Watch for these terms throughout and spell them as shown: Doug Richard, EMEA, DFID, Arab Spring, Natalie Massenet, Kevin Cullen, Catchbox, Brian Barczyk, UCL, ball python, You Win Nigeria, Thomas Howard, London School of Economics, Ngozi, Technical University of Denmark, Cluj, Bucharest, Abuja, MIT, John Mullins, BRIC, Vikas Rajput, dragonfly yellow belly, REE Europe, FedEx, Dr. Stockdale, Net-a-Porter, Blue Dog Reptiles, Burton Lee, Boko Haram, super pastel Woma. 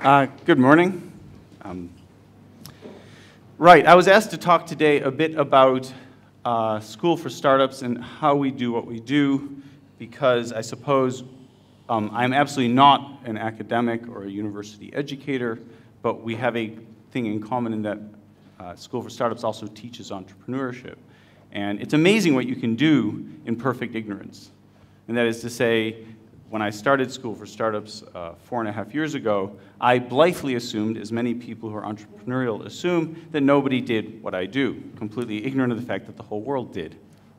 Good morning. Right, I was asked to talk today a bit about School for Startups and how we do what we do, because I suppose I'm absolutely not an academic or a university educator, but we have a thing in common in that School for Startups also teaches entrepreneurship. And it's amazing what you can do in perfect ignorance. And that is to say, when I started School for Startups 4.5 years ago, I blithely assumed, as many people who are entrepreneurial assume, that nobody did what I do, completely ignorant of the fact that the whole world did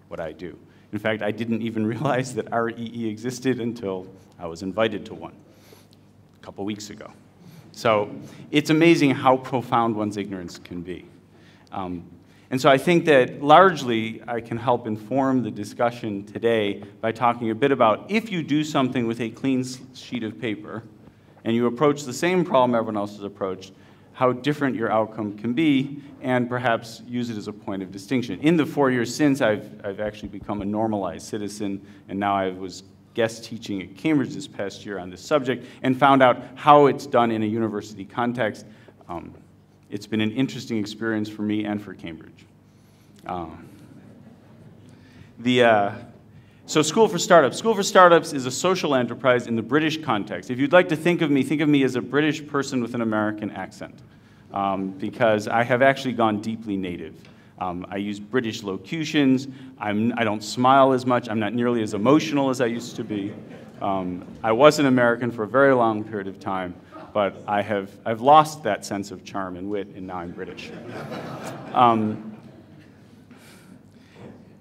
what I do. In fact, I didn't even realize that REE existed until I was invited to one a couple weeks ago. So it's amazing how profound one's ignorance can be. And so I think that largely I can help inform the discussion today by talking a bit about if you do something with a clean sheet of paper and you approach the same problem everyone else has approached, how different your outcome can be, and perhaps use it as a point of distinction. In the 4 years since, I've actually become a normalized citizen, and now I was guest teaching at Cambridge this past year on this subject and found out how it's done in a university context. It's been an interesting experience for me and for Cambridge. So School for Startups. School for Startups is a social enterprise in the British context. If you'd like to think of me as a British person with an American accent, because I have actually gone deeply native. I use British locutions. I don't smile as much. I'm not nearly as emotional as I used to be. I was an American for a very long period of time, but I've lost that sense of charm and wit, and now I'm British.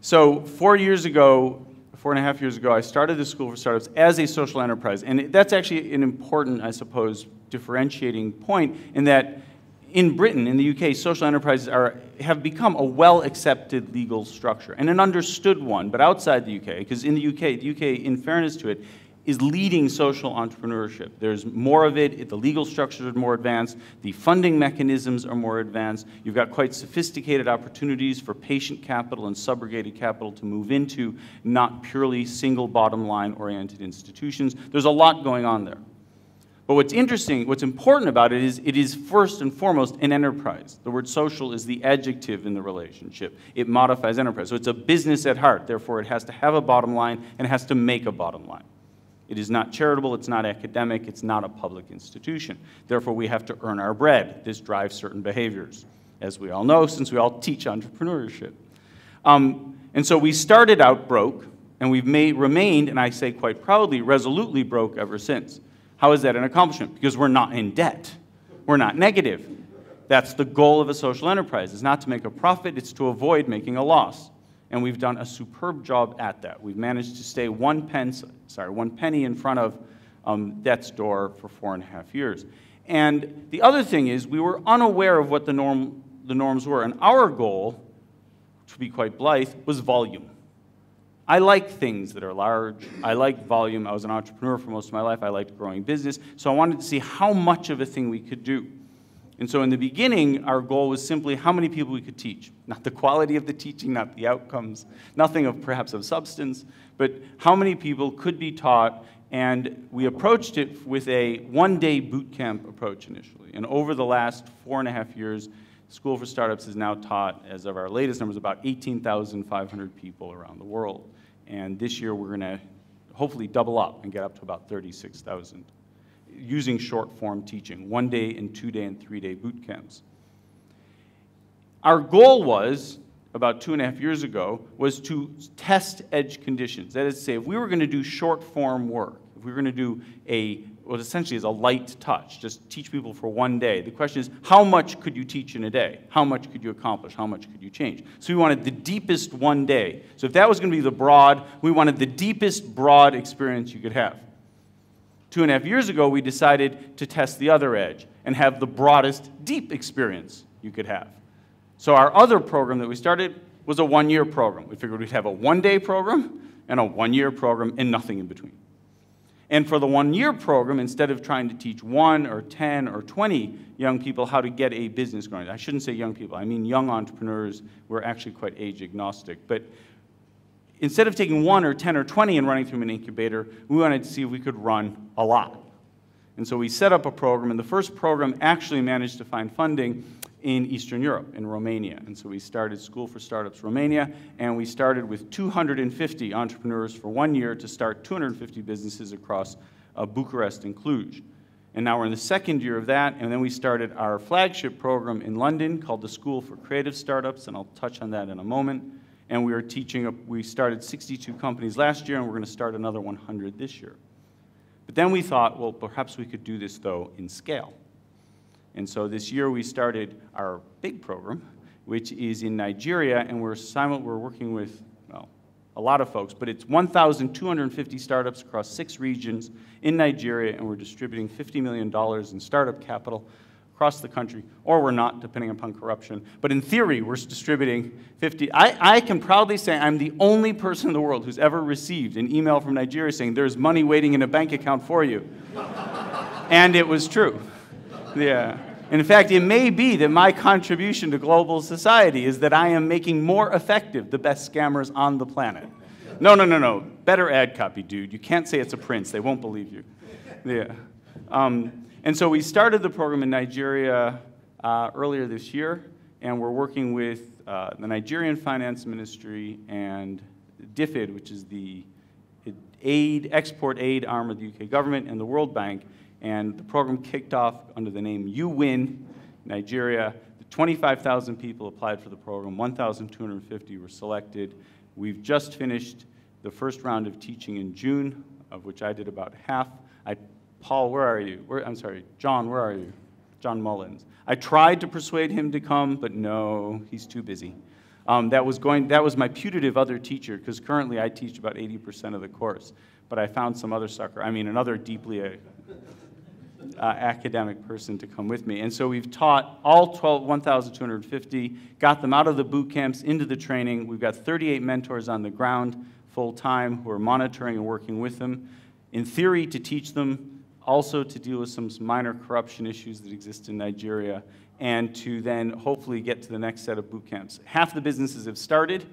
So 4.5 years ago, I started the School for Startups as a social enterprise, and that's actually an important, I suppose, differentiating point in that in Britain, in the UK, social enterprises have become a well-accepted legal structure, and an understood one, but outside the UK, because in the UK, in fairness to it, is leading social entrepreneurship. There's more of it, the legal structures are more advanced, the funding mechanisms are more advanced, you've got quite sophisticated opportunities for patient capital and subrogated capital to move into, not purely single bottom line oriented institutions. There's a lot going on there. But what's interesting, what's important about it is first and foremost an enterprise. The word social is the adjective in the relationship. It modifies enterprise. So it's a business at heart, therefore it has to have a bottom line and it has to make a bottom line. It is not charitable, it's not academic, it's not a public institution. Therefore, we have to earn our bread. This drives certain behaviors, as we all know, since we all teach entrepreneurship. And so we started out broke, and we've remained, and I say quite proudly, resolutely broke ever since. How is that an accomplishment? Because we're not in debt. We're not negative. That's the goal of a social enterprise. It's not to make a profit, it's to avoid making a loss. And we've done a superb job at that. We've managed to stay one penny in front of death's door for 4.5 years. And the other thing is we were unaware of what the norms were. And our goal, to be quite blithe, was volume. I like things that are large. I like volume. I was an entrepreneur for most of my life. I liked growing business. So I wanted to see how much of a thing we could do. And so in the beginning, our goal was simply how many people we could teach. Not the quality of the teaching, not the outcomes, nothing of perhaps of substance, but how many people could be taught. And we approached it with a one-day boot camp approach initially. And over the last 4.5 years, School for Startups is now taught, as of our latest numbers, about 18,500 people around the world. And this year, we're going to hopefully double up and get up to about 36,000. Using short-form teaching, one-day and two-day and three-day boot camps. Our goal was, about 2.5 years ago, was to test edge conditions. That is to say, if we were going to do short-form work, if we were going to do what essentially is a light touch, just teach people for 1 day, the question is, how much could you teach in a day? How much could you accomplish? How much could you change? So we wanted the deepest 1 day. So if that was going to be the broad, we wanted the deepest broad experience you could have. 2.5 years ago, we decided to test the other edge and have the broadest, deep experience you could have. So our other program that we started was a one-year program. We figured we'd have a one-day program and a one-year program and nothing in between. And for the one-year program, instead of trying to teach 1 or 10 or 20 young people how to get a business going, I shouldn't say young people, I mean young entrepreneurs, we're actually quite age agnostic, but instead of taking 1 or 10 or 20 and running through an incubator, we wanted to see if we could run a lot. And so we set up a program, and the first program actually managed to find funding in Eastern Europe, in Romania. And so we started School for Startups Romania, and we started with 250 entrepreneurs for 1 year to start 250 businesses across Bucharest and Cluj. And now we're in the second year of that, and then we started our flagship program in London called the School for Creative Startups, and I'll touch on that in a moment. And we are teaching, we started 62 companies last year, and we're going to start another 100 this year. But then we thought, well, perhaps we could do this, though, in scale. And so this year we started our big program, which is in Nigeria, and we're working with, well, a lot of folks, but it's 1,250 startups across 6 regions in Nigeria, and we're distributing $50 million in startup capital across the country, or we're not, depending upon corruption. But in theory, we're distributing 50. I can proudly say I'm the only person in the world who's ever received an email from Nigeria saying, there's money waiting in a bank account for you. And it was true. Yeah. In fact, it may be that my contribution to global society is that I am making more effective the best scammers on the planet. No, no, no, no. Better ad copy, dude. You can't say it's a prince. They won't believe you. Yeah. And so we started the program in Nigeria earlier this year, and we're working with the Nigerian Finance Ministry and DFID, which is the export aid arm of the UK government, and the World Bank. And the program kicked off under the name You Win Nigeria. 25,000 people applied for the program. 1,250 were selected. We've just finished the first round of teaching in June, of which I did about half. Paul, where are you? I'm sorry, John, where are you? John Mullins. I tried to persuade him to come, but no, he's too busy. That was my putative other teacher, because currently I teach about 80% of the course. But I found some other sucker, I mean another deeply academic person to come with me. And so we've taught all 1,250, got them out of the boot camps into the training. We've got 38 mentors on the ground full time who are monitoring and working with them. In theory, to teach them, also to deal with some minor corruption issues that exist in Nigeria, and to then hopefully get to the next set of boot camps. Half the businesses have started.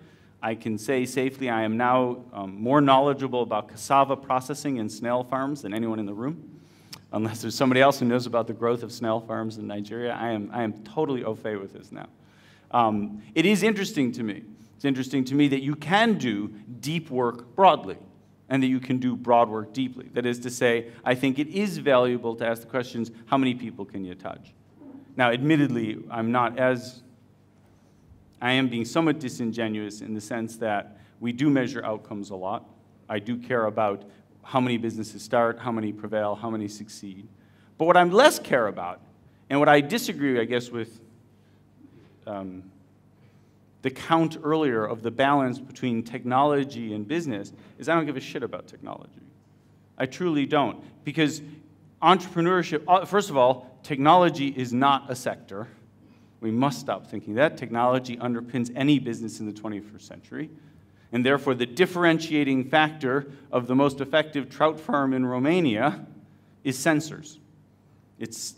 I can say safely I am now more knowledgeable about cassava processing and snail farms than anyone in the room, unless there's somebody else who knows about the growth of snail farms in Nigeria. I am totally au fait with this now. It is interesting to me. It's interesting to me that you can do deep work broadly, and that you can do broad work deeply. That is to say, I think it is valuable to ask the questions, how many people can you touch? Now, admittedly, I am being somewhat disingenuous in the sense that we do measure outcomes a lot. I do care about how many businesses start, how many prevail, how many succeed. But what I'm less care about, and what I disagree, I guess, with the count earlier of the balance between technology and business, is I don't give a shit about technology. I truly don't. Because entrepreneurship, first of all, technology is not a sector. We must stop thinking that. Technology underpins any business in the 21st century. And therefore, the differentiating factor of the most effective trout farm in Romania is sensors. It's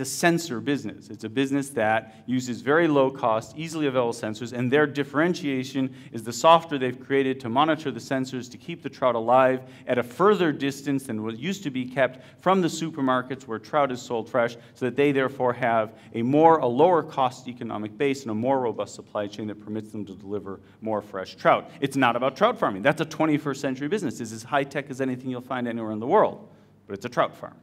a sensor business. It's a business that uses very low cost, easily available sensors, and their differentiation is the software they've created to monitor the sensors to keep the trout alive at a further distance than what used to be kept from the supermarkets where trout is sold fresh, so that they therefore have a lower cost economic base and a more robust supply chain that permits them to deliver more fresh trout. It's not about trout farming. That's a 21st century business. It's as high tech as anything you'll find anywhere in the world, but it's a trout farm.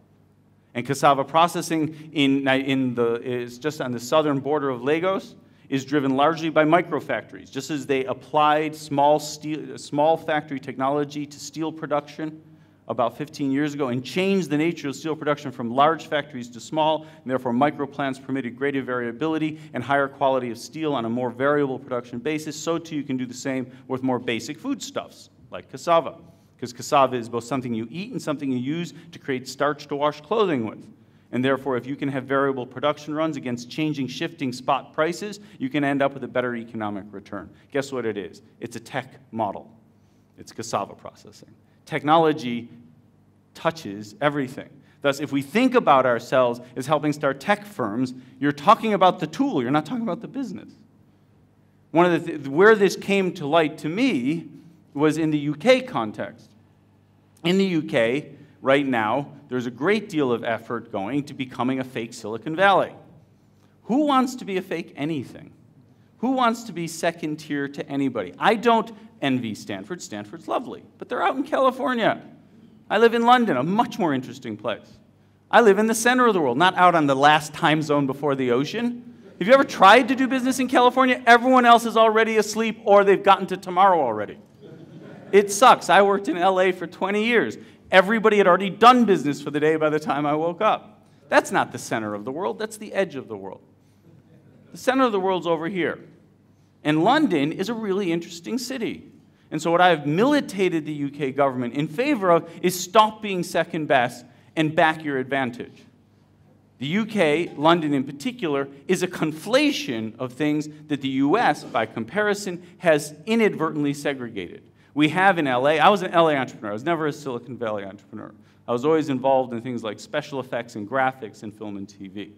And cassava processing is just on the southern border of Lagos, is driven largely by microfactories. Just as they applied small factory technology to steel production about 15 years ago and changed the nature of steel production from large factories to small, and therefore microplants permitted greater variability and higher quality of steel on a more variable production basis, so too you can do the same with more basic foodstuffs like cassava. Because cassava is both something you eat and something you use to create starch to wash clothing with. And therefore, if you can have variable production runs against changing, shifting spot prices, you can end up with a better economic return. Guess what it is? It's a tech model. It's cassava processing. Technology touches everything. Thus, if we think about ourselves as helping start tech firms, you're talking about the tool. You're not talking about the business. One of the where this came to light to me was in the UK context. In the UK, right now, there's a great deal of effort going to becoming a fake Silicon Valley. Who wants to be a fake anything? Who wants to be second tier to anybody? I don't envy Stanford. Stanford's lovely, but they're out in California. I live in London, a much more interesting place. I live in the center of the world, not out on the last time zone before the ocean. Have you ever tried to do business in California? Everyone else is already asleep or they've gotten to tomorrow already. It sucks. I worked in LA for 20 years. Everybody had already done business for the day by the time I woke up. That's not the center of the world. That's the edge of the world. The center of the world's over here. And London is a really interesting city. And so what I've militated the UK government in favor of is stop being second best and back your advantage. The UK, London in particular, is a conflation of things that the US, by comparison, has inadvertently segregated. We have in LA, I was an LA entrepreneur, I was never a Silicon Valley entrepreneur. I was always involved in things like special effects and graphics and film and TV.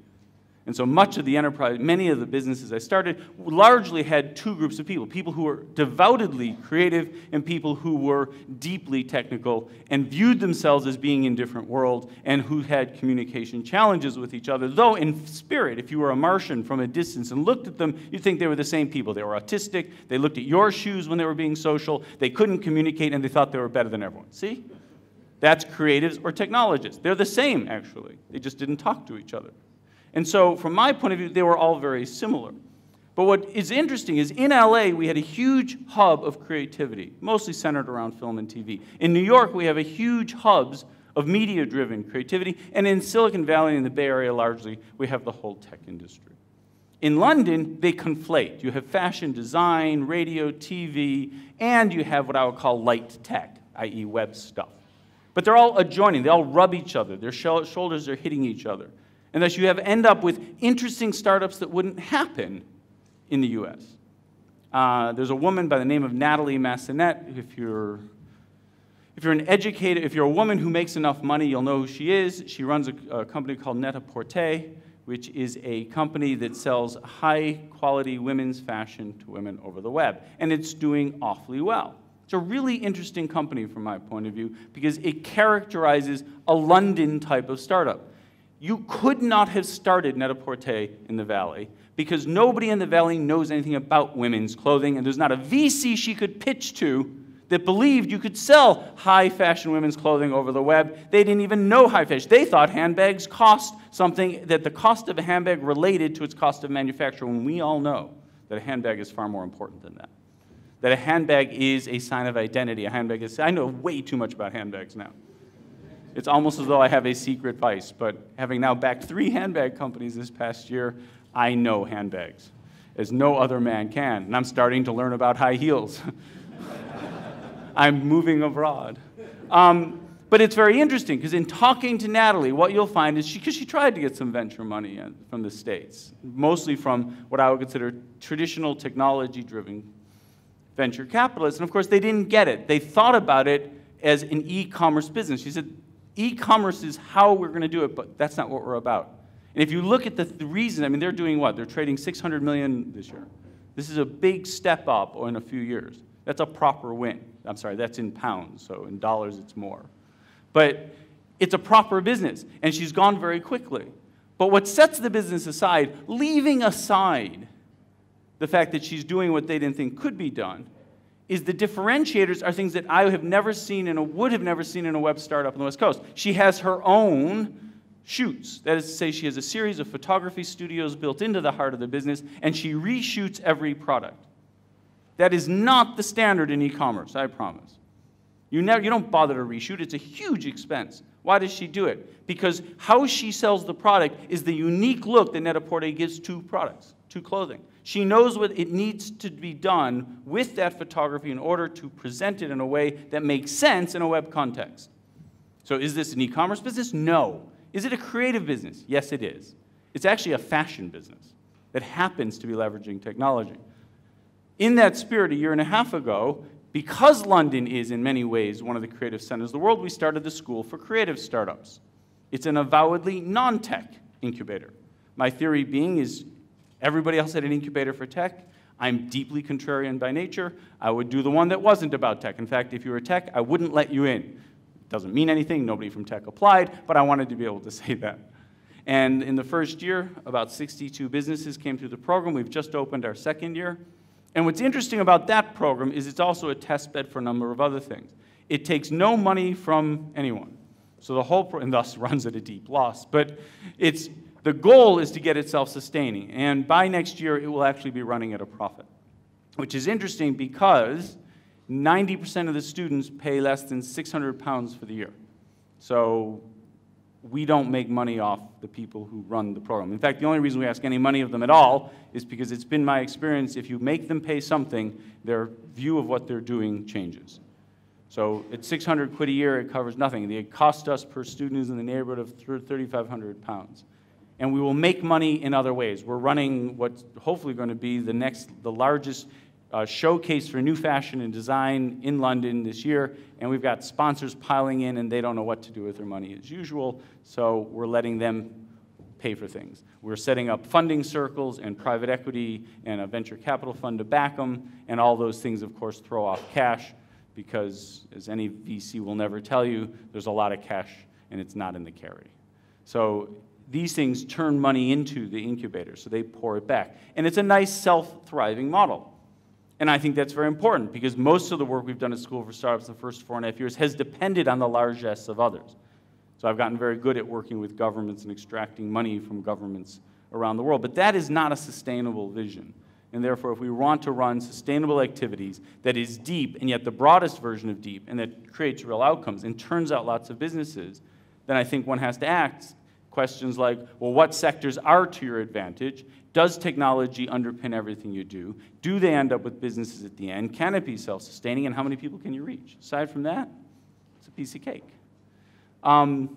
And so much of the enterprise, many of the businesses I started, largely had two groups of people. People who were devoutedly creative and people who were deeply technical and viewed themselves as being in different worlds and who had communication challenges with each other. Though in spirit, if you were a Martian from a distance and looked at them, you'd think they were the same people. They were autistic, they looked at your shoes when they were being social, they couldn't communicate, and they thought they were better than everyone. See? That's creatives or technologists. They're the same, actually. They just didn't talk to each other. And so, from my point of view, they were all very similar. But what is interesting is, in LA, we had a huge hub of creativity, mostly centered around film and TV. In New York, we have a huge hubs of media-driven creativity. And in Silicon Valley and the Bay Area, largely, we have the whole tech industry. In London, they conflate. You have fashion design, radio, TV, and you have what I would call light tech, i.e. web stuff. But they're all adjoining. They all rub each other. Their shoulders are hitting each other. And thus you end up with interesting startups that wouldn't happen in the US. There's a woman by the name of Natalie Massenet. If you're an educator, if you're a woman who makes enough money, you'll know who she is. She runs a company called Net-a-Porter, which is a company that sells high-quality women's fashion to women over the web. And it's doing awfully well. It's a really interesting company from my point of view because it characterizes a London type of startup. You could not have started Net-a-Porter in the Valley because nobody in the Valley knows anything about women's clothing, and there's not a VC she could pitch to that believed you could sell high-fashion women's clothing over the web. They didn't even know high fashion. They thought handbags cost something, that the cost of a handbag related to its cost of manufacture, when we all know that a handbag is far more important than that. That a handbag is a sign of identity. A handbag is, I know way too much about handbags now. It's almost as though I have a secret vice, but having now backed 3 handbag companies this past year, I know handbags as no other man can, and I'm starting to learn about high heels. I'm moving abroad. But it's very interesting, because in talking to Natalie, what you'll find is, because she tried to get some venture money in, from the States, mostly from what I would consider traditional technology-driven venture capitalists, and of course they didn't get it. They thought about it as an e-commerce business. She said, e-commerce is how we're going to do it, but that's not what we're about. And if you look at the reason, I mean, they're doing what? They're trading $600 million this year. This is a big step up in a few years. That's a proper win. I'm sorry, that's in pounds, so in dollars it's more. But it's a proper business, and she's gone very quickly. But what sets the business aside, leaving aside the fact that she's doing what they didn't think could be done, is the differentiators are things that I have never seen and would have never seen in a web startup on the West Coast. She has her own shoots. That is to say, she has a series of photography studios built into the heart of the business, and she reshoots every product. That is not the standard in e-commerce, I promise. You don't bother to reshoot. It's a huge expense. Why does she do it? Because how she sells the product is the unique look that Net-a-Porter gives to products, to clothing. She knows what it needs to be done with that photography in order to present it in a way that makes sense in a web context. So is this an e-commerce business? No. Is it a creative business? Yes, it is. It's actually a fashion business that happens to be leveraging technology. In that spirit, a year and a half ago, because London is in many ways one of the creative centers of the world, we started the School for Creative Startups. It's an avowedly non-tech incubator. My theory being is, everybody else had an incubator for tech. I'm deeply contrarian by nature. I would do the one that wasn't about tech. In fact, if you were tech, I wouldn't let you in. doesn't mean anything, nobody from tech applied, but I wanted to be able to say that. And in the first year, about 62 businesses came through the program. We've just opened our second year. And what's interesting about that program is it's also a test bed for a number of other things. It takes no money from anyone. So the whole program, and thus runs at a deep loss. But it's, the goal is to get it self-sustaining. And by next year, it will actually be running at a profit, which is interesting because 90% of the students pay less than £600 for the year. So we don't make money off the people who run the program. In fact, the only reason we ask any money of them at all is because it's been my experience, if you make them pay something, their view of what they're doing changes. So at 600 quid a year, it covers nothing. The cost us per student is in the neighborhood of £3,500. And we will make money in other ways. We're running what's hopefully going to be the largest showcase for new fashion and design in London this year, and we've got sponsors piling in and they don't know what to do with their money as usual, so we're letting them pay for things. We're setting up funding circles and private equity and a venture capital fund to back them, and all those things of course throw off cash because, as any VC will never tell you, there's a lot of cash and it's not in the carry. So these things turn money into the incubator, so they pour it back. And it's a nice self-thriving model. And I think that's very important because most of the work we've done at School for Startups the first 4.5 years has depended on the largesse of others. So I've gotten very good at working with governments and extracting money from governments around the world. But that is not a sustainable vision. And therefore, if we want to run sustainable activities that is deep and yet the broadest version of deep and that creates real outcomes and turns out lots of businesses, then I think one has to ask questions like, well, what sectors are to your advantage? Does technology underpin everything you do? Do they end up with businesses at the end? Can it be self-sustaining? And how many people can you reach? Aside from that, it's a piece of cake. I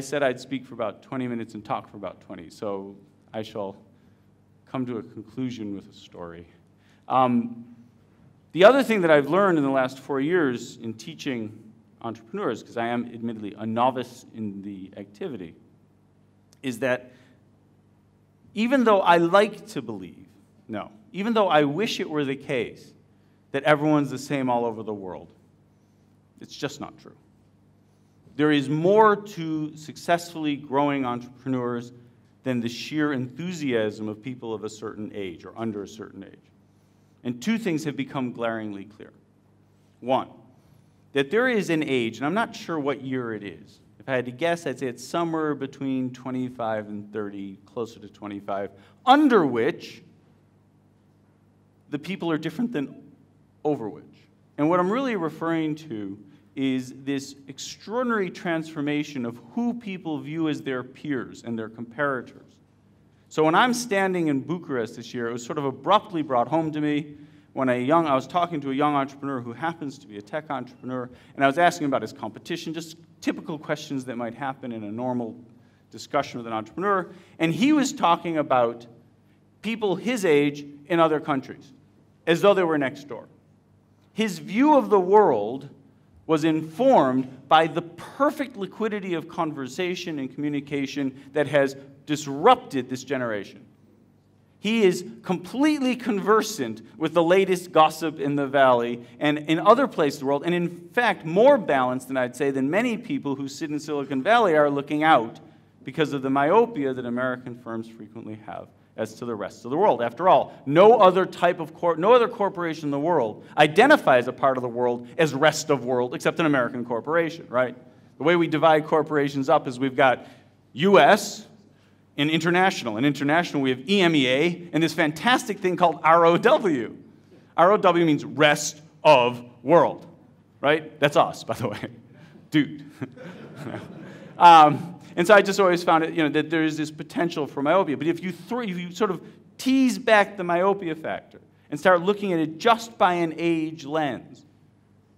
said I'd speak for about 20 minutes and talk for about 20, so I shall come to a conclusion with a story. The other thing that I've learned in the last 4 years in teaching entrepreneurs, because I am admittedly a novice in the activity, is that even though I like to believe, no, even though I wish it were the case that everyone's the same all over the world, it's just not true. There is more to successfully growing entrepreneurs than the sheer enthusiasm of people of a certain age or under a certain age. And two things have become glaringly clear. One, that there is an age, and I'm not sure what year it is. If I had to guess, I'd say it's somewhere between 25 and 30, closer to 25, under which the people are different than over which. And what I'm really referring to is this extraordinary transformation of who people view as their peers and their comparators. So when I'm standing in Bucharest this year, it was sort of abruptly brought home to me when I was talking to a young entrepreneur who happens to be a tech entrepreneur, and I was asking about his competition, just typical questions that might happen in a normal discussion with an entrepreneur, and he was talking about people his age in other countries, as though they were next door. His view of the world was informed by the perfect liquidity of conversation and communication that has disrupted this generation. He is completely conversant with the latest gossip in the valley and in other places in the world, and in fact, more balanced than I'd say than many people who sit in Silicon Valley are looking out because of the myopia that American firms frequently have as to the rest of the world. After all, no other corporation in the world identifies a part of the world as rest of world except an American corporation, right? The way we divide corporations up is we've got U.S., in international. In international, we have EMEA and this fantastic thing called ROW. ROW means rest of world, right? That's us, by the way. Dude. And so I just always found it, that there is this potential for myopia. But if you sort of tease back the myopia factor and start looking at it just by an age lens,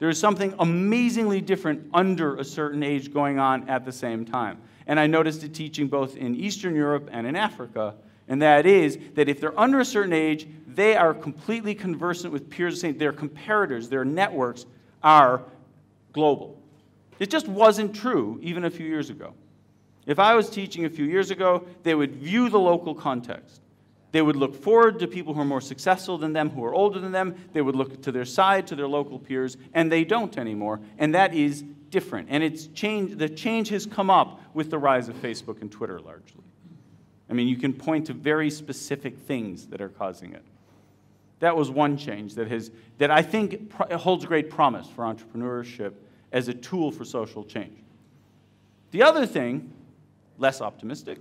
there is something amazingly different under a certain age going on at the same time. And I noticed it teaching both in Eastern Europe and in Africa, and that is that if they're under a certain age, they are completely conversant with peers, their comparators, their networks are global. It just wasn't true even a few years ago. If I was teaching a few years ago, they would view the local context. They would look forward to people who are more successful than them, who are older than them. They would look to their side, to their local peers, and they don't anymore. And that is different. And it's changed, the change has come up with the rise of Facebook and Twitter largely. I mean, you can point to very specific things that are causing it. That was one change that, that I think holds great promise for entrepreneurship as a tool for social change. The other thing, less optimistic,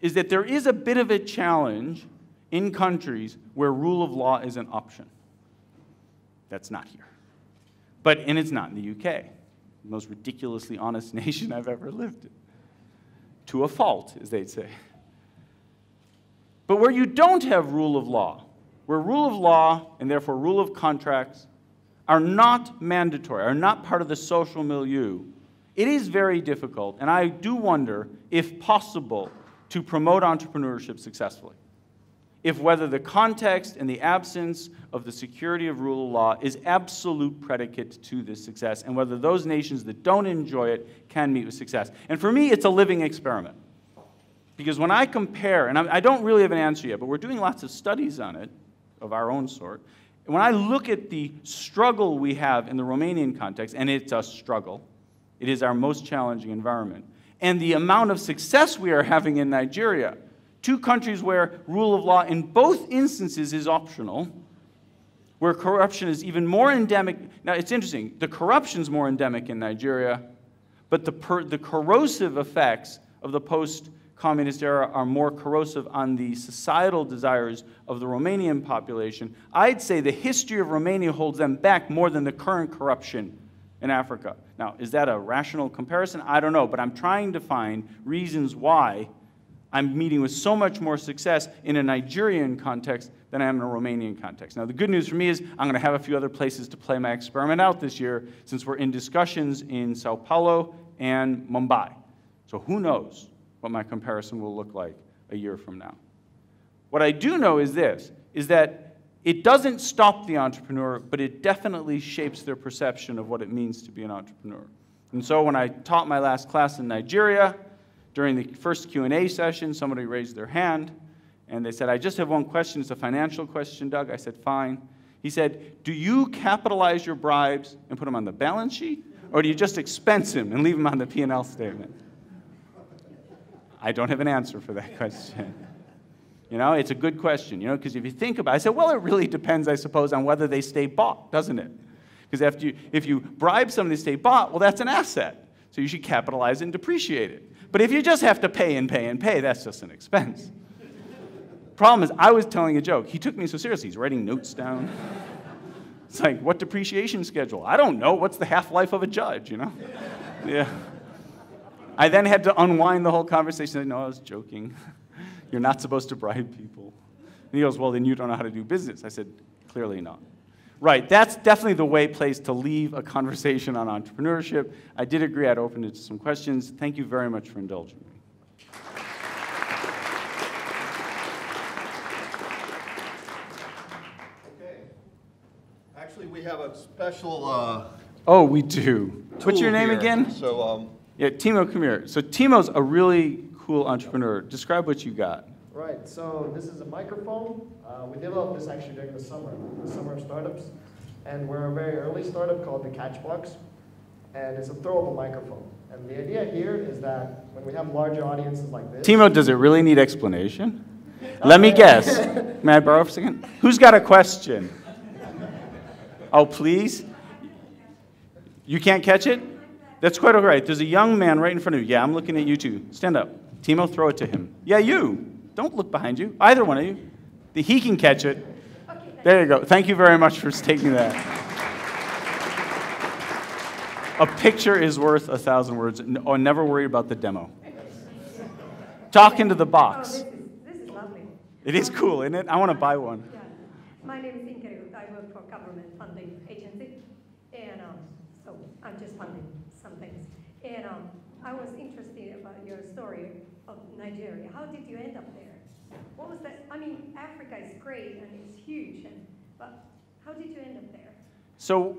is that there is a bit of a challenge in countries where rule of law is an option. That's not here. But, and it's not in the UK, the most ridiculously honest nation I've ever lived in. To a fault, as they'd say. But where you don't have rule of law, where rule of law, and therefore rule of contracts, are not mandatory, are not part of the social milieu, it is very difficult, and I do wonder if possible to promote entrepreneurship successfully. If whether the context and the absence of the security of rule of law is absolute predicate to this success, and whether those nations that don't enjoy it can meet with success. And for me, it's a living experiment. Because when I compare, and I don't really have an answer yet, but we're doing lots of studies on it, of our own sort, and when I look at the struggle we have in the Romanian context, and it's a struggle, it is our most challenging environment, and the amount of success we are having in Nigeria, two countries where rule of law in both instances is optional, where corruption is even more endemic. Now, it's interesting. The corruption's more endemic in Nigeria, but the corrosive effects of the post-communist era are more corrosive on the societal desires of the Romanian population. I'd say the history of Romania holds them back more than the current corruption in Africa. Now, is that a rational comparison? I don't know, but I'm trying to find reasons why I'm meeting with so much more success in a Nigerian context than I am in a Romanian context. Now, the good news for me is I'm going to have a few other places to play my experiment out this year, since we're in discussions in Sao Paulo and Mumbai. So who knows what my comparison will look like a year from now. What I do know is this, is that it doesn't stop the entrepreneur, but it definitely shapes their perception of what it means to be an entrepreneur. And so when I taught my last class in Nigeria, during the first Q&A session, somebody raised their hand, and they said, I just have one question. It's a financial question, Doug. I said, fine. He said, do you capitalize your bribes and put them on the balance sheet, or do you just expense them and leave them on the P&L statement? I don't have an answer for that question. You know, it's a good question, you know, because if you think about it, I said, well, it really depends, I suppose, on whether they stay bought, doesn't it? Because if you bribe somebody to stay bought, well, that's an asset. So you should capitalize and depreciate it. But if you just have to pay and pay and pay, that's just an expense. Problem is, I was telling a joke. He took me so seriously. He's writing notes down. It's like, what depreciation schedule? I don't know. What's the half-life of a judge, you know? Yeah. I then had to unwind the whole conversation. I said, no, I was joking. You're not supposed to bribe people. And he goes, well, then you don't know how to do business. I said, clearly not. Right, that's definitely the way place to leave a conversation on entrepreneurship. I did agree I'd open it to some questions. Thank you very much for indulging me. Okay. Actually, we have a special oh, we do. What's your name again? So, yeah, Timo, come here. So Timo's a really cool entrepreneur. Describe what you got. Right, so this is a microphone. We developed this actually during the summer of startups. And we're a very early startup called the Catchbox. And it's a throwable microphone. And the idea here is that when we have larger audiences like this... Timo, does it really need explanation? Let me guess. May I borrow for a second? Who's got a question? Oh, please? You can't catch it? That's quite all right. There's a young man right in front of you. Yeah, I'm looking at you too. Stand up. Timo, throw it to him. Yeah, you. Don't look behind you, either one of you. He can catch it. Okay, there you go. Thank you very much for taking that. A picture is worth 1,000 words. Oh, never worry about the demo. Talk into the box. Oh, this is lovely. It is cool, isn't it? I want to buy one. Yeah. My name is Inke. I work for a government funding agency. And so I'm just funding some things. And I was interested about your story of Nigeria. How did you end up there? What was that? I mean, Africa is great and it's huge, and, but how did you end up there? So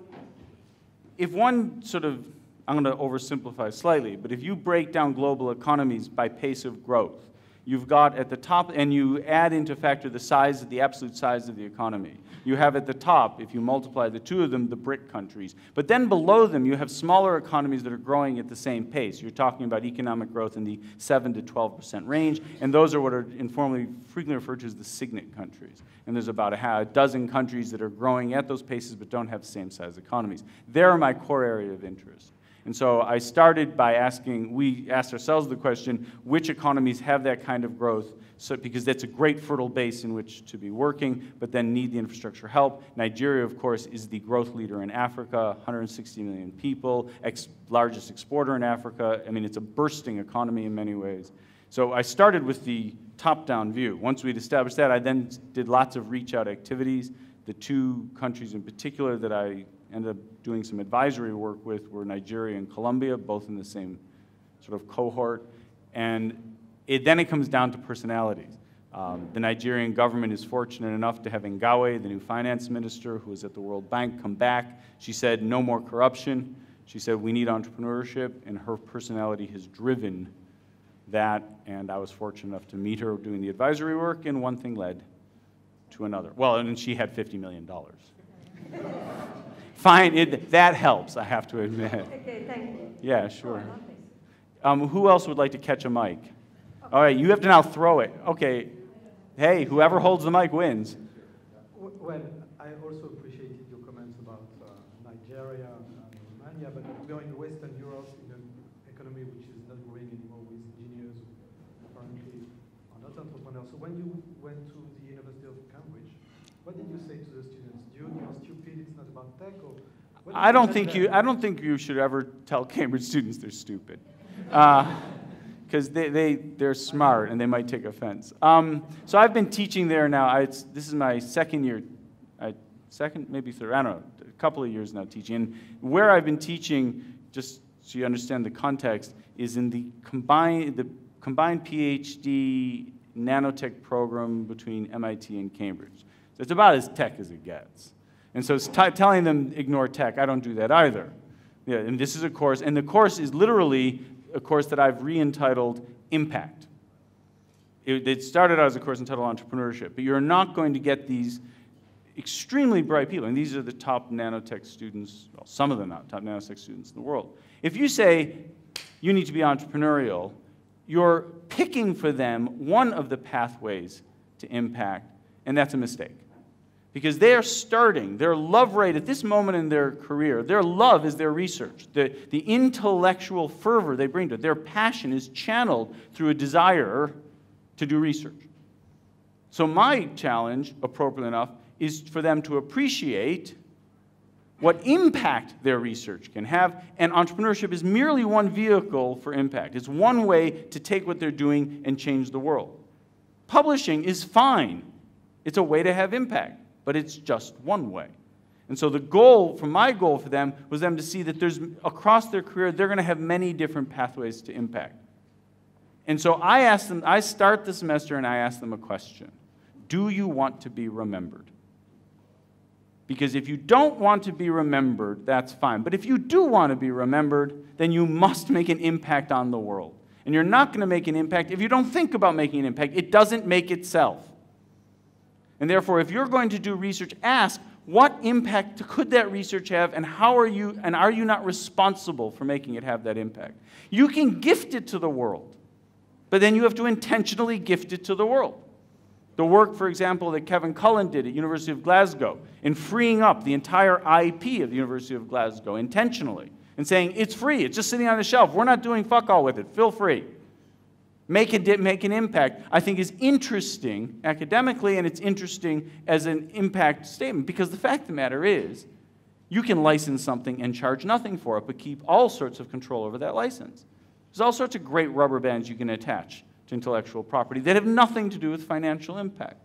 if one sort of, I'm going to oversimplify slightly, but if you break down global economies by pace of growth, You've got at the top, and you add into factor the size, the absolute size of the economy. You have at the top, if you multiply the two of them, the BRIC countries. But then below them, you have smaller economies that are growing at the same pace. You're talking about economic growth in the 7% to 12% range, and those are what are informally frequently referred to as the signet countries. And there's about a dozen countries that are growing at those paces but don't have the same size economies. They're my core area of interest. And so I started by asking, we asked ourselves the question, which economies have that kind of growth? So, because that's a great fertile base in which to be working, but then need the infrastructure help. Nigeria, of course, is the growth leader in Africa, 160 million people, largest exporter in Africa. I mean, it's a bursting economy in many ways. So I started with the top-down view. Once we'd established that, I then did lots of reach-out activities. The two countries in particular that I ended up doing some advisory work with were Nigeria and Colombia, both in the same sort of cohort. And then it comes down to personalities. The Nigerian government is fortunate enough to have Ngozi, the new finance minister, who was at the World Bank, come back. She said, no more corruption. She said, we need entrepreneurship, and her personality has driven that, and I was fortunate enough to meet her doing the advisory work, and one thing led to another. Well, and she had $50 million. Fine, that helps, I have to admit. Okay, thank you. Yeah, sure. Who else would like to catch a mic? Okay. All right, you have to now throw it. Okay, hey, whoever holds the mic wins. Well, I also appreciated your comments about Nigeria and Romania, but we are in Western Europe in an economy which is not growing anymore with engineers who apparently are not entrepreneurs. So when you went to the University of Cambridge, what did you say to the students? Do you think it's stupid, it's not about tech? Or I don't think you should ever tell Cambridge students they're stupid. Because they're smart and they might take offense. So I've been teaching there now. This is my second year, second, maybe third, I don't know, a couple of years now teaching. And where I've been teaching, just so you understand the context, is in the combined PhD nanotech program between MIT and Cambridge. So it's about as tech as it gets. And so it's telling them, ignore tech. I don't do that either. Yeah, and this is a course, and the course is literally a course that I've re-entitled Impact. It started out as a course entitled Entrepreneurship, but you're not going to get these extremely bright people, and these are the top nanotech students, well, some of the top nanotech students in the world. If you say you need to be entrepreneurial, you're picking for them one of the pathways to impact, and that's a mistake. Because they are starting, their love rate at this moment in their career, their love is their research. The intellectual fervor they bring to it, their passion is channeled through a desire to do research. So my challenge, appropriately enough, is for them to appreciate what impact their research can have, and entrepreneurship is merely one vehicle for impact. It's one way to take what they're doing and change the world. Publishing is fine. It's a way to have impact. But it's just one way. And so the goal, my goal for them, was them to see that there's, across their career, they're going to have many different pathways to impact. And so I asked them, I start the semester and I ask them a question. Do you want to be remembered? Because if you don't want to be remembered, that's fine. But if you do want to be remembered, then you must make an impact on the world. And you're not going to make an impact if you don't think about making an impact. It doesn't make itself. And therefore, if you're going to do research, ask what impact could that research have, and how are you, and are you not responsible for making it have that impact? You can gift it to the world, but then you have to intentionally gift it to the world. The work, for example, that Kevin Cullen did at University of Glasgow in freeing up the entire IP of the University of Glasgow intentionally and saying, it's free, it's just sitting on the shelf, we're not doing fuck all with it, feel free. Make an impact, I think, is interesting academically, and it's interesting as an impact statement, because the fact of the matter is you can license something and charge nothing for it, but keep all sorts of control over that license. There's all sorts of great rubber bands you can attach to intellectual property that have nothing to do with financial impact.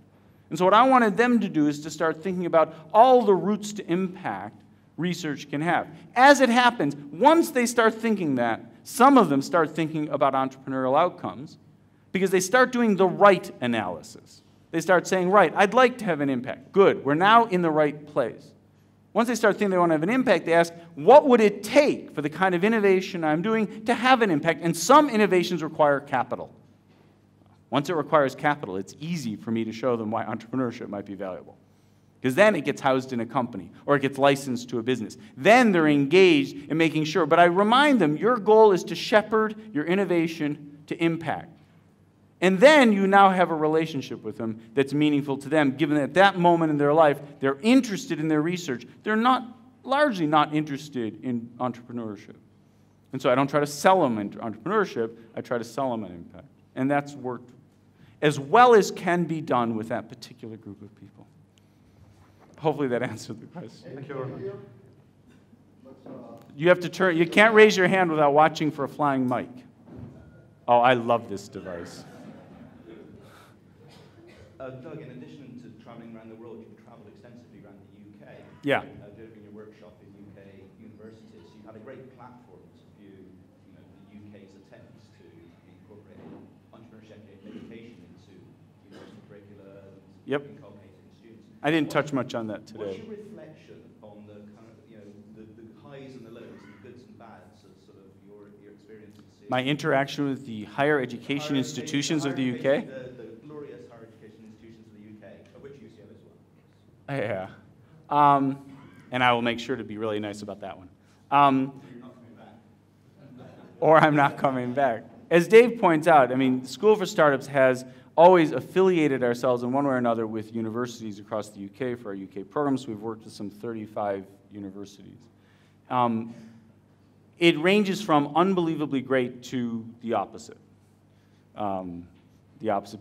And so what I wanted them to do is to start thinking about all the routes to impact research can have. As it happens, once they start thinking that, some of them start thinking about entrepreneurial outcomes because they start doing the right analysis. They start saying, right, I'd like to have an impact. Good, we're now in the right place. Once they start thinking they want to have an impact, they ask, what would it take for the kind of innovation I'm doing to have an impact? And some innovations require capital. Once it requires capital, it's easy for me to show them why entrepreneurship might be valuable. Because then it gets housed in a company, or it gets licensed to a business. Then they're engaged in making sure. But I remind them, your goal is to shepherd your innovation to impact. And then you now have a relationship with them that's meaningful to them, given that at that moment in their life, they're interested in their research. They're largely not interested in entrepreneurship. And so I don't try to sell them into entrepreneurship, I try to sell them an impact. And that's worked as well as can be done with that particular group of people. Hopefully that answered the question. Thank you very much. You have to turn, you can't raise your hand without watching for a flying mic. Oh, I love this device. Doug, in addition to traveling around the world, you traveled extensively around the UK. Yeah. Doing your workshop in UK universities, you had a great platform to view the UK's attempts to incorporate entrepreneurship education into university curricula and inculcating students. I didn't touch much on that today. What's your reflection on the kind of the highs and the lows, the goods and bads of sort of your experience? My interaction with the higher education institutions of the UK. Yeah, and I will make sure to be really nice about that one. Or I'm not coming back. As Dave points out, I mean, School for Startups has always affiliated ourselves in one way or another with universities across the UK for our UK programs. We've worked with some 35 universities. It ranges from unbelievably great to the opposite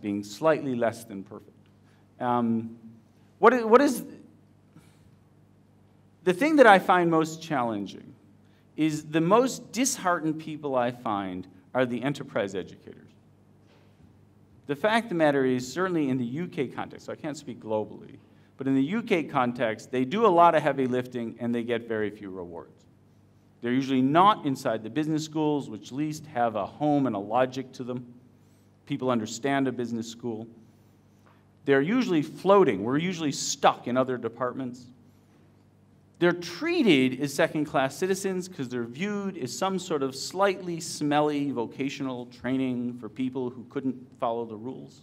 being slightly less than perfect. What is the thing that I find most challenging is the most disheartened people I find are the enterprise educators. The fact of the matter is, certainly in the UK context, so I can't speak globally, but in the UK context, they do a lot of heavy lifting and they get very few rewards. They're usually not inside the business schools, which at least have a home and a logic to them. People understand a business school. They're usually floating. We're usually stuck in other departments. They're treated as second-class citizens because they're viewed as some sort of slightly smelly vocational training for people who couldn't follow the rules.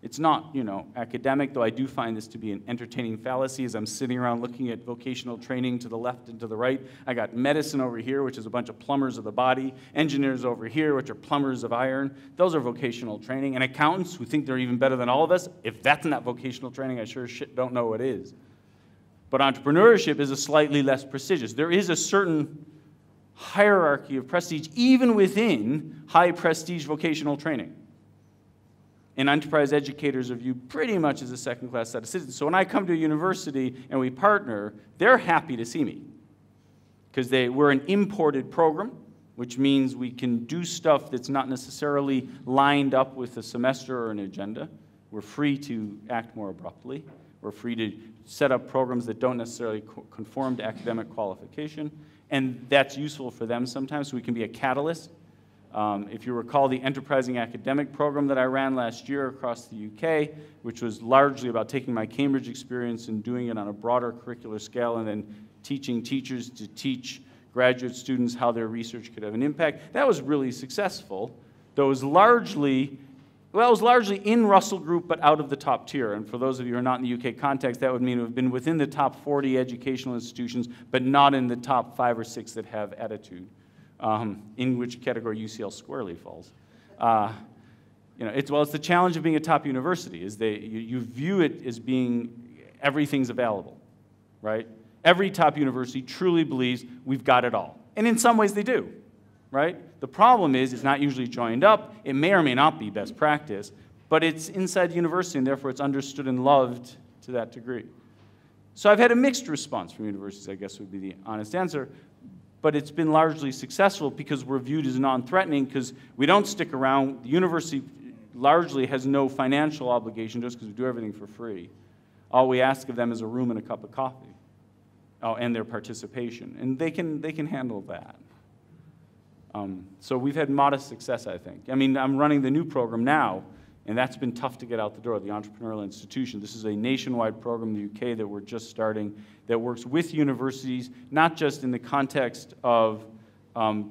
It's not, academic, though I do find this to be an entertaining fallacy as I'm sitting around looking at vocational training to the left and to the right. I got medicine over here, which is a bunch of plumbers of the body, engineers over here, which are plumbers of iron. Those are vocational training. And accountants who think they're even better than all of us, if that's not vocational training, I sure as shit don't know what is. But entrepreneurship is a slightly less prestigious. There is a certain hierarchy of prestige, even within high prestige vocational training. And enterprise educators are viewed pretty much as a second-class set of citizens. So when I come to a university and we partner, they're happy to see me because we're an imported program, which means we can do stuff that's not necessarily lined up with a semester or an agenda. We're free to act more abruptly. We're free to set up programs that don't necessarily conform to academic qualification, and that's useful for them sometimes. So we can be a catalyst. If you recall the Enterprising Academic program that I ran last year across the UK, which was largely about taking my Cambridge experience and doing it on a broader curricular scale and then teaching teachers to teach graduate students how their research could have an impact, that was really successful. Though it was largely, well, it was largely in Russell Group but out of the top tier. And for those of you who are not in the UK context, that would mean it would have been within the top 40 educational institutions but not in the top 5 or 6 that have attitude. In which category UCL squarely falls. It's the challenge of being a top university is you view it as being everything's available, right? Every top university truly believes we've got it all. And in some ways they do, right? The problem is it's not usually joined up. It may or may not be best practice, but it's inside the university and therefore it's understood and loved to that degree. So I've had a mixed response from universities, I guess would be the honest answer. But it's been largely successful because we're viewed as non-threatening because we don't stick around. The university largely has no financial obligation to us because we do everything for free. All we ask of them is a room and a cup of coffee, and their participation. And they can handle that. So we've had modest success, I think. I mean, I'm running the new program now, and that's been tough to get out the door, the Entrepreneurial Institution. This is a nationwide program in the UK that we're just starting that works with universities, not just in the context of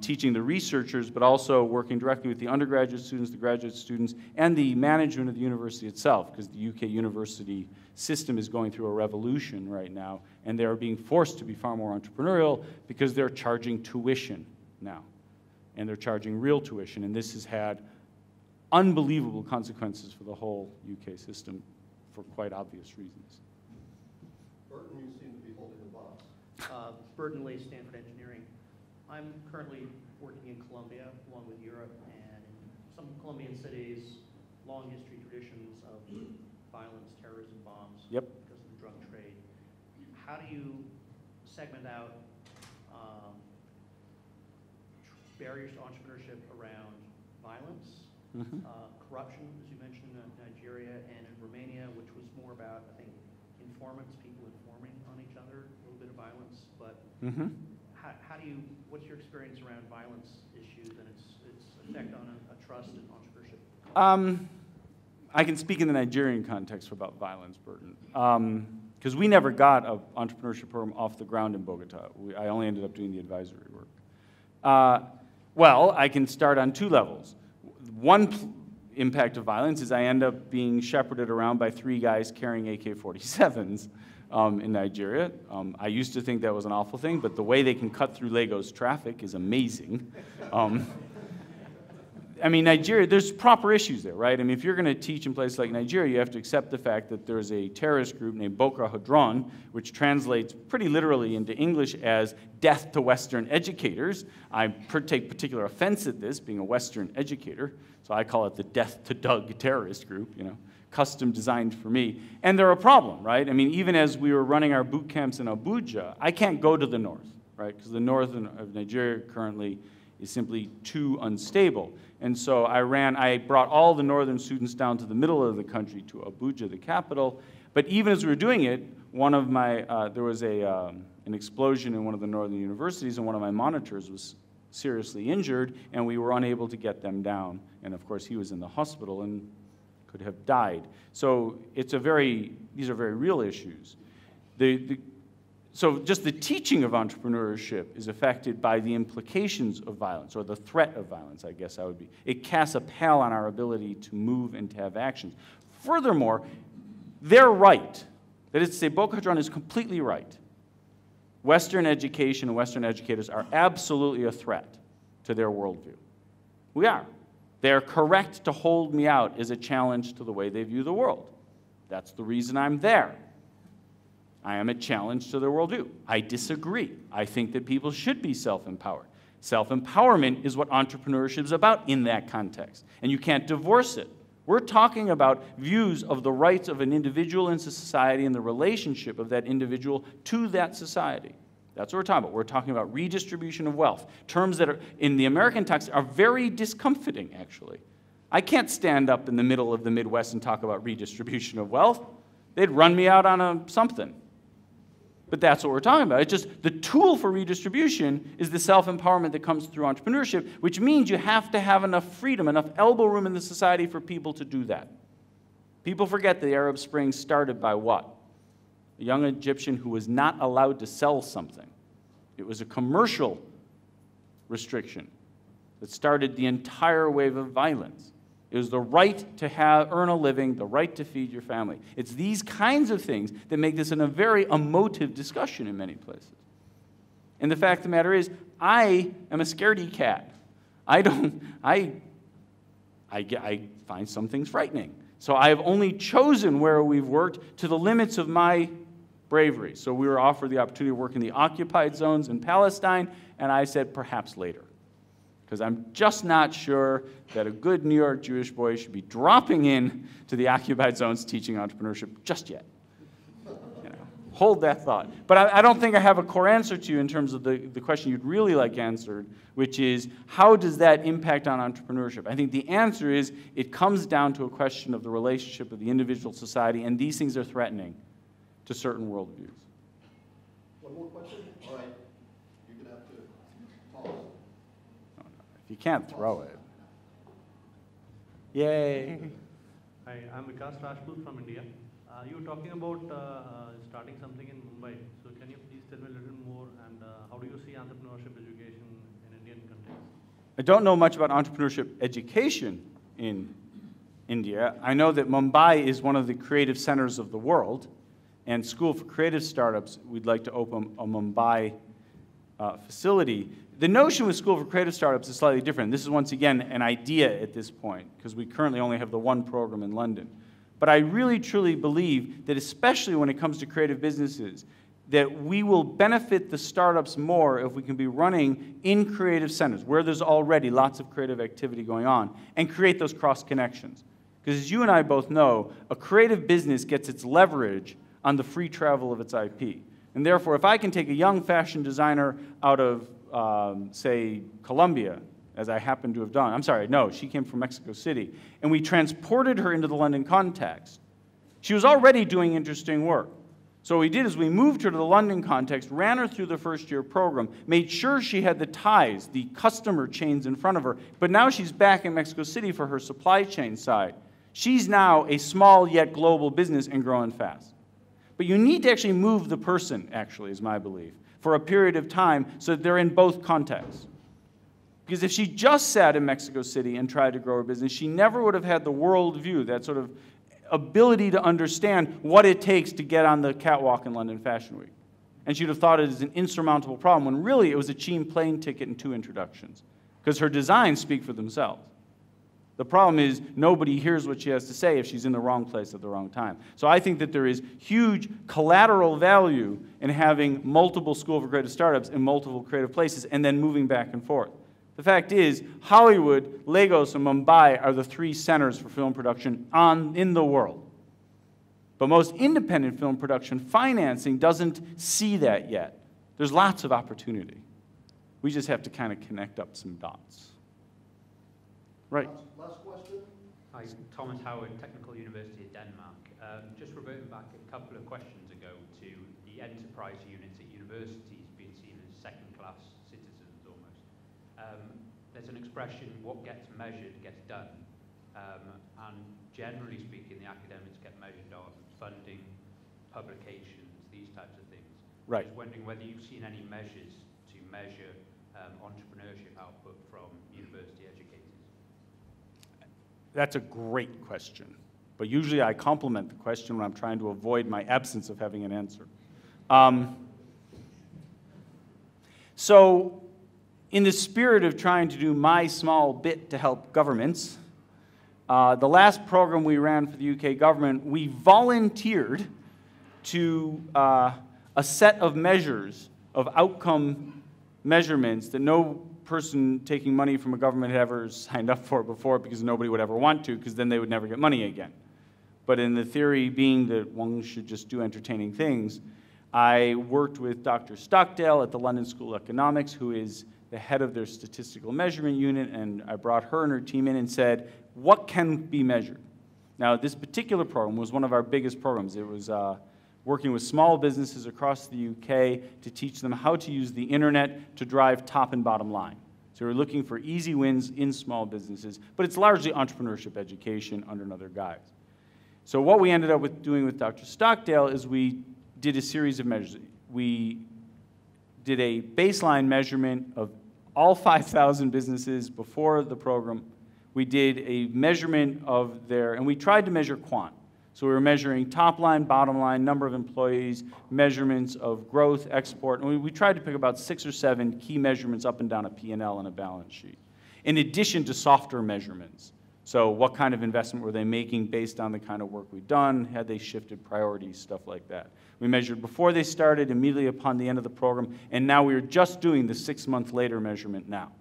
teaching the researchers, but also working directly with the undergraduate students, the graduate students, and the management of the university itself, because the UK university system is going through a revolution right now, and they are being forced to be far more entrepreneurial because they're charging tuition now, and they're charging real tuition, and this has had unbelievable consequences for the whole UK system for quite obvious reasons. Burton, you seem to be holding the box. Burton Lee, Stanford Engineering. I'm currently working in Colombia, along with Europe, and in some Colombian cities, long history traditions of violence, terrorism, bombs, yep, because of the drug trade. How do you segment out barriers to entrepreneurship around violence, corruption, as you mentioned in Nigeria, and in Romania, which was more about, I think, informants, people informing on each other, a little bit of violence, but how do you, what's your experience around violence issues and its effect on a trust and entrepreneurship? I can speak in the Nigerian context about violence, Burton, because we never got an entrepreneurship program off the ground in Bogota. I only ended up doing the advisory work. Well, I can start on two levels. One impact of violence is I end up being shepherded around by three guys carrying AK-47s in Nigeria. I used to think that was an awful thing, but the way they can cut through Lagos traffic is amazing. I mean, Nigeria, there's proper issues there, right? I mean, if you're going to teach in places like Nigeria, you have to accept the fact that there's a terrorist group named Boko Haram, which translates pretty literally into English as death to Western educators. I take particular offense at this, being a Western educator, so I call it the death to Doug terrorist group, you know, custom designed for me. And they're a problem, right? I mean, even as we were running our boot camps in Abuja, I can't go to the north, right? Because the north of Nigeria currently is simply too unstable. And so I brought all the northern students down to the middle of the country, to Abuja, the capital. But even as we were doing it, there was an explosion in one of the northern universities, and one of my monitors was seriously injured, and we were unable to get them down. And of course, he was in the hospital and could have died. So these are very real issues. So just the teaching of entrepreneurship is affected by the implications of violence, or the threat of violence, I guess I would be. It casts a pall on our ability to move and to have actions. Furthermore, they're right. That is to say, Boko Haram is completely right. Western education and Western educators are absolutely a threat to their worldview. We are. They are correct to hold me out as a challenge to the way they view the world. That's the reason I'm there. I am a challenge to their worldview. I disagree. I think that people should be self-empowered. Self-empowerment is what entrepreneurship is about in that context, and you can't divorce it. We're talking about views of the rights of an individual in society and the relationship of that individual to that society. That's what we're talking about. We're talking about redistribution of wealth, terms that are, in the American context, are very discomforting, actually. I can't stand up in the middle of the Midwest and talk about redistribution of wealth. They'd run me out on something. But that's what we're talking about. It's just the tool for redistribution is the self-empowerment that comes through entrepreneurship, which means you have to have enough freedom, enough elbow room in the society for people to do that. People forget the Arab Spring started by what? A young Egyptian who was not allowed to sell something. It was a commercial restriction that started the entire wave of violence. It was the right to earn a living, the right to feed your family. It's these kinds of things that make this a very emotive discussion in many places. And the fact of the matter is, I am a scaredy cat. I find some things frightening. So I have only chosen where we've worked to the limits of my bravery. So we were offered the opportunity to work in the occupied zones in Palestine, and I said, perhaps later, because I'm just not sure that a good New York Jewish boy should be dropping in to the occupied zones teaching entrepreneurship just yet. You know, hold that thought. But I don't think I have a core answer to you in terms of the question you'd really like answered, which is, how does that impact on entrepreneurship? I think the answer is, it comes down to a question of the relationship of the individual society, and these things are threatening to certain worldviews. One more question? All right. You can't throw it. Yay. Hi, I'm Vikas Rajput from India. You were talking about starting something in Mumbai. So can you please tell me a little more, and how do you see entrepreneurship education in Indian I don't know much about entrepreneurship education in India. I know that Mumbai is one of the creative centers of the world, and School for Creative Startups, we'd like to open a Mumbai facility. The notion with School for Creative Startups is slightly different. This is, once again, an idea at this point, because we currently only have the one program in London. But I really, truly believe that, especially when it comes to creative businesses, that we will benefit the startups more if we can be running in creative centers, where there's already lots of creative activity going on, and create those cross-connections. Because as you and I both know, a creative business gets its leverage on the free travel of its IP. And therefore, if I can take a young fashion designer out of, say, Colombia, as I happen to have done, I'm sorry, no, she came from Mexico City, and we transported her into the London context. She was already doing interesting work. So what we did is we moved her to the London context, ran her through the first-year program, made sure she had the ties, the customer chains in front of her, but now she's back in Mexico City for her supply chain side. She's now a small yet global business and growing fast. But you need to actually move the person, actually, is my belief, for a period of time so that they're in both contexts. Because if she just sat in Mexico City and tried to grow her business, she never would have had the world view, that sort of ability to understand what it takes to get on the catwalk in London Fashion Week. And she'd have thought it was an insurmountable problem when really it was a cheap plane ticket and 2 introductions, because her designs speak for themselves. The problem is nobody hears what she has to say if she's in the wrong place at the wrong time. So I think that there is huge collateral value in having multiple School for Creative Startups in multiple creative places and then moving back and forth. The fact is, Hollywood, Lagos, and Mumbai are the 3 centers for film production in the world. But most independent film production financing doesn't see that yet. There's lots of opportunity. We just have to kind of connect up some dots. Right. Last question. Hi, Thomas Howard, Technical University of Denmark. Just reverting back a couple of questions ago to the enterprise units at universities being seen as second-class citizens almost. There's an expression, what gets measured gets done. And generally speaking, the academics get measured on funding, publications, these types of things. Right. I was wondering whether you've seen any measures to measure entrepreneurship output from university educators. That's a great question. But usually I compliment the question when I'm trying to avoid my absence of having an answer. So in the spirit of trying to do my small bit to help governments, the last program we ran for the UK government, we volunteered to a set of measures, of outcome measurements that no person taking money from a government had ever signed up for before, because nobody would ever want to, because then they would never get money again. But in the theory being that one should just do entertaining things, I worked with Dr. Stockdale at the London School of Economics, who is the head of their statistical measurement unit, and I brought her and her team in and said, what can be measured? Now, this particular program was one of our biggest programs. It was working with small businesses across the UK to teach them how to use the internet to drive top and bottom line. So we're looking for easy wins in small businesses, but it's largely entrepreneurship education under another guise. So what we ended up with doing with Dr. Stockdale is we did a series of measures. We did a baseline measurement of all 5,000 businesses before the program. We did a measurement of their, and we tried to measure quant. So we were measuring top line, bottom line, number of employees, measurements of growth, export, and we tried to pick about 6 or 7 key measurements up and down a P&L and a balance sheet, in addition to softer measurements. So what kind of investment were they making based on the kind of work we'd done? Had they shifted priorities, stuff like that. We measured before they started, immediately upon the end of the program, and now we're just doing the 6-month later measurement now.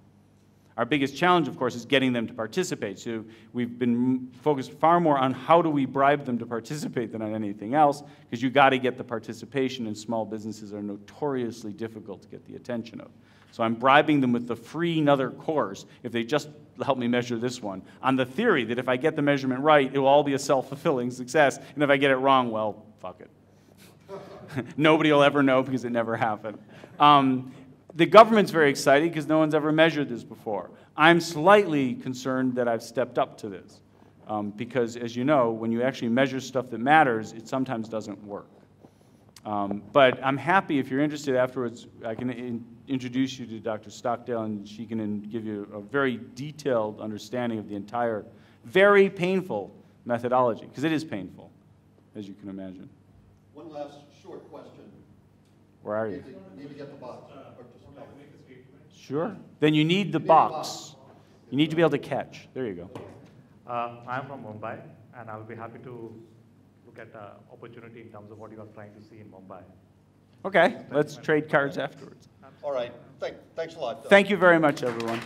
Our biggest challenge, of course, is getting them to participate. So we've been focused far more on how do we bribe them to participate than on anything else, because you've got to get the participation, and small businesses are notoriously difficult to get the attention of. So I'm bribing them with the free another course if they just help me measure this one, on the theory that if I get the measurement right, it will all be a self-fulfilling success, and if I get it wrong, well, fuck it. Nobody will ever know because it never happened. The government's very excited because no one's ever measured this before. I'm slightly concerned that I've stepped up to this because, as you know, when you actually measure stuff that matters, it sometimes doesn't work. But I'm happy, if you're interested afterwards, I can introduce you to Dr. Stockdale, and she can give you a very detailed understanding of the entire, very painful methodology, because it is painful, as you can imagine. One last short question. Where are you? Need to get the box. Sure. Then you need the box. You need to be able to catch. There you go. I'm from Mumbai, and I'll be happy to look at the opportunity in terms of what you are trying to see in Mumbai. Okay, let's trade cards afterwards. All right. Thanks a lot. Thank you very much, everyone.